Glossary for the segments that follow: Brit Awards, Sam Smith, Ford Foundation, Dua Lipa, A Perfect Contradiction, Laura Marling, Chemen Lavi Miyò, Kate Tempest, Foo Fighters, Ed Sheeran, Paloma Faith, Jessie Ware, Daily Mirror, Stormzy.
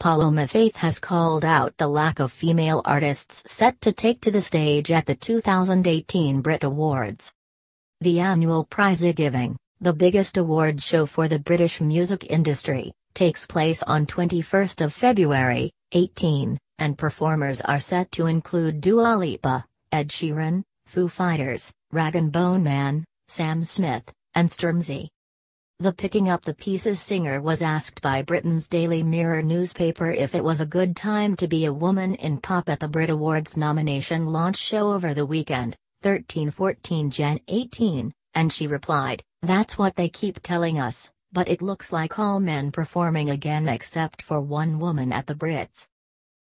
Paloma Faith has called out the lack of female artists set to take to the stage at the 2018 Brit Awards. The annual prize-giving, the biggest award show for the British music industry, takes place on 21st of February, 18, and performers are set to include Dua Lipa, Ed Sheeran, Foo Fighters, Rag & Bone Man, Sam Smith, and Stormzy. The Picking Up the Pieces singer was asked by Britain's Daily Mirror newspaper if it was a good time to be a woman in pop at the Brit Awards nomination launch show over the weekend, 13-14 Jan 18, and she replied, "That's what they keep telling us, but it looks like all men performing again except for one woman at the Brits."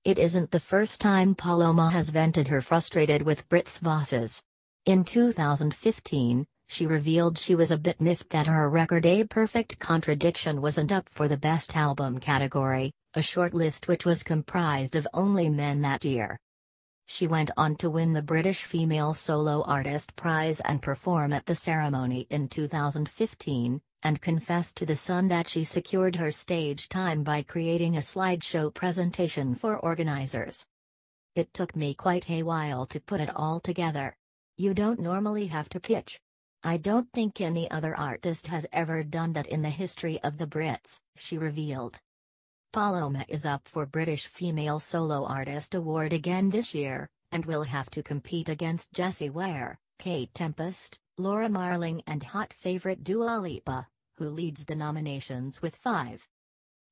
It isn't the first time Paloma has vented her frustrated with Brits bosses. In 2015, she revealed she was a bit miffed that her record A Perfect Contradiction wasn't up for the Best Album category, a shortlist which was comprised of only men that year. She went on to win the British Female Solo Artist Prize and perform at the ceremony in 2015, and confessed to The Sun that she secured her stage time by creating a slideshow presentation for organizers. "It took me quite a while to put it all together. You don't normally have to pitch. I don't think any other artist has ever done that in the history of the Brits," she revealed. Paloma is up for British Female Solo Artist Award again this year, and will have to compete against Jessie Ware, Kate Tempest, Laura Marling and hot favorite Dua Lipa, who leads the nominations with 5.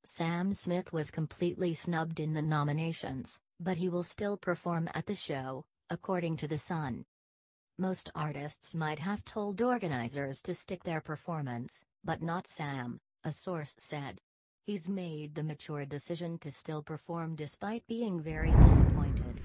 Sam Smith was completely snubbed in the nominations, but he will still perform at the show, according to The Sun. Most artists might have told organizers to stick their performance, but not Sam, a source said. He's made the mature decision to still perform despite being very disappointed.